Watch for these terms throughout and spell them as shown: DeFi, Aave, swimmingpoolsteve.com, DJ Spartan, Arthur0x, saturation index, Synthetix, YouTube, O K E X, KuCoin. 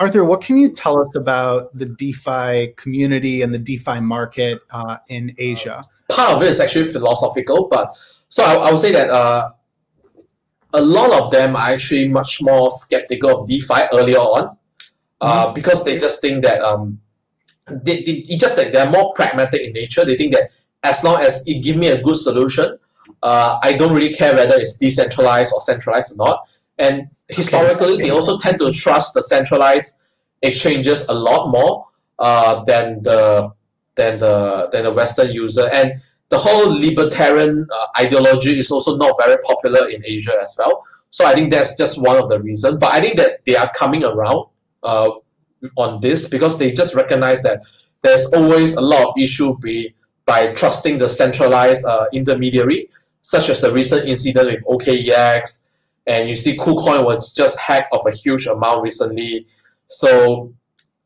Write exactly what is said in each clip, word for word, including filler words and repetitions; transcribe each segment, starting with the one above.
Arthur, what can you tell us about the DeFi community and the DeFi market uh, in Asia? Part of it is actually philosophical, but so I, I would say that uh, a lot of them are actually much more skeptical of DeFi earlier on, uh, mm-hmm. because they just think that um, they, they, it's just that they're more pragmatic in nature. They think that as long as it gives me a good solution, uh, I don't really care whether it's decentralized or centralized or not. And historically, okay. they also tend to trust the centralized exchanges a lot more uh, than the than the than the Western user. And the whole libertarian uh, ideology is also not very popular in Asia as well. So I think that's just one of the reasons. But I think that they are coming around uh, on this because they just recognize that there's always a lot of issue be, by trusting the centralized uh, intermediary, such as the recent incident with O K E X. And you see KuCoin was just hacked of a huge amount recently. So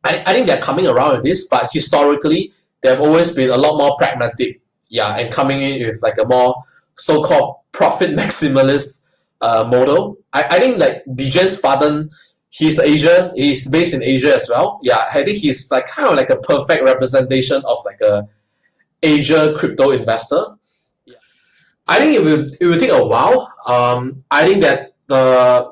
I, I think they're coming around with this, but historically, they've always been a lot more pragmatic. Yeah, and coming in with like a more so-called profit maximalist uh, model. I, I think like D J Spartan, he's Asian, he's based in Asia as well. Yeah, I think he's like kind of like a perfect representation of like a Asia crypto investor. I think it will, it will take a while. Um, I think that the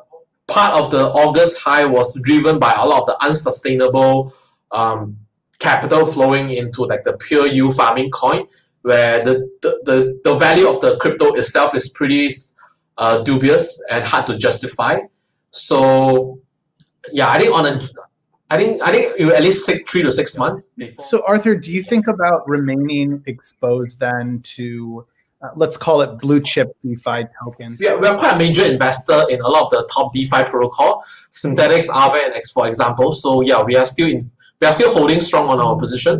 part of the August high was driven by a lot of the unsustainable um, capital flowing into like the pure yield farming coin, where the, the, the, the value of the crypto itself is pretty uh, dubious and hard to justify. So yeah, I think on a I think I think it will at least take three to six months before. So Arthur, do you think about remaining exposed then to Uh, let's call it blue chip DeFi tokens? Yeah, we're quite a major investor in a lot of the top DeFi protocol, Synthetix, Aave, and X, for example. So yeah, we are still in, we are still holding strong on our position,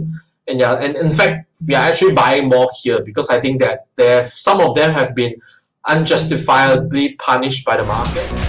and yeah, and in fact, we are actually buying more here because I think that there some of them have been unjustifiably punished by the market.